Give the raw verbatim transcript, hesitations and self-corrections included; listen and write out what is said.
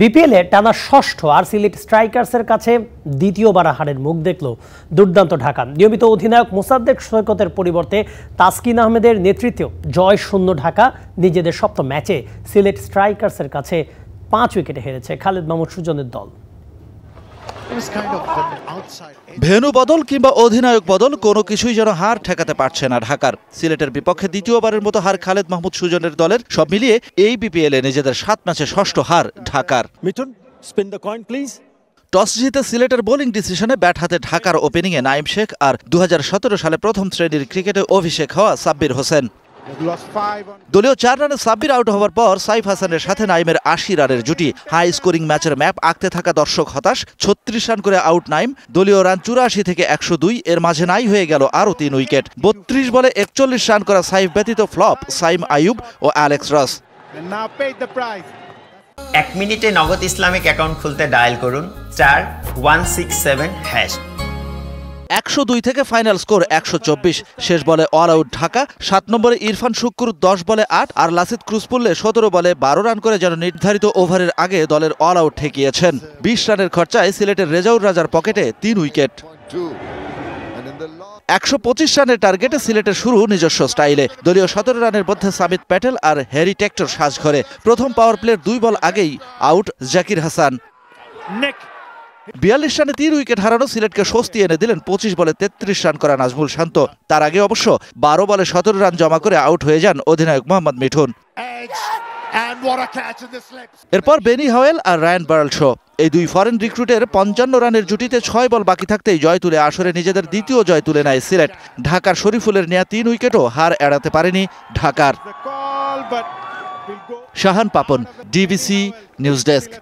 বিপিএলে টানা ষষ্ঠ আর সিলেট স্ট্রাইকার্সের কাছে দ্বিতীয়বার হারের মুখ দেখল দুর্দান্ত ঢাকা। নিয়মিত অধিনায়ক মোসাদ্দেক সৈকতের পরিবর্তে তাসকিন আহমেদের নেতৃত্বে জয় শূন্য ঢাকা নিজেদের সপ্তম ম্যাচে সিলেট স্ট্রাইকার্সের কাছে পাঁচ উইকেটে হেরেছে খালেদ মাহমুদ সুজনের দল। ভেনু বদল কিংবা অধিনায়ক বদল কোনো কিছুই যেন হার ঠেকাতে পারছে না ঢাকার। সিলেটের বিপক্ষে দ্বিতীয়বারের মতো হার খালেদ মাহমুদ সুজনের দলের। সব মিলিয়ে এই বিপিএলে নিজেদের সাত ম্যাচে ষষ্ঠ হার ঢাকার। Mithun, spin the coin please. Toss জিতে সিলেটের বোলিং ডিসিশনে ব্যাট হাতে ঢাকার ওপেনিংয়ে নাইম শেখ আর দু হাজার সতেরো সালে প্রথম শ্রেণীর ক্রিকেটে অভিষেক হওয়া সাব্বির হোসেন। দলীয় চার রানে সাব্বির আউট হওয়ার পর সাইফ হাসানের সাথে নাইমের আশি রানের জুটি। হাই স্কোরিং ম্যাচের ম্যাপ আঁকতে থাকা দর্শক হতাশ। ছত্রিশ রান করে আউট নাইম, দলীয় রান চুরাশি থেকে একশো দুই এর মাঝে নাই হয়ে গেল আরও তিন উইকেট। বত্রিশ বলে একচল্লিশ রান করা সাইফ ব্যতীত ফ্লপ সাইম আইয়ুব ও অ্যালেক্স রস। এক মিনিটে নগদ ইসলামিক অ্যাকাউন্ট খুলতে ডায়াল করুন star one six seven hash. একশো দুই থেকে ফাইনাল স্কোর একশো চব্বিশ। শেষ বলে অল আউট ঢাকা। সাত নম্বরে ইরফান শুক্কুর দশ বলে আট আর লাসিদ ক্রুজপুল্লে সতেরো বলে বারো রান করে যেন নির্ধারিত ওভারের আগে দলের অল আউট ঠেকিয়েছেন। বিশ রানের খরচায় সিলেটের রেজাউর রাজার পকেটে তিন উইকেট। একশো পঁচিশ রানের টার্গেটে সিলেটের শুরু নিজস্ব স্টাইলে। দলীয় সতেরো রানের মধ্যে সামিত প্যাটেল আর হ্যারি টেক্টর সাজ ঘরে। প্রথম পাওয়ার প্লের দুই বল আগেই আউট জাকির হাসান। বিয়াল্লিশ রানে তিন উইকেট হারানো সিলেটকে স্বস্তি এনে দিলেন পঁচিশ বলে তেত্রিশ রান করা নাজমুল শান্ত। তার আগে অবশ্য বারো বলে সতেরো রান জমা করে আউট হয়ে যান অধিনায়ক মোহাম্মদ মিঠুন। এরপর বেনি হাওয়েল আর রায়ান বার্লশো এই দুই ফরেন রিক্রুটের পঞ্চান্ন রানের জুটিতে ছয় বল বাকি থাকতেই জয় তুলে আসরে নিজেদের দ্বিতীয় জয় তুলে নেয় সিলেট। ঢাকার শরীফুলের নেয়া তিন উইকেটও হার এড়াতে পারেনি ঢাকার। Shahan Papon, DBC news desk.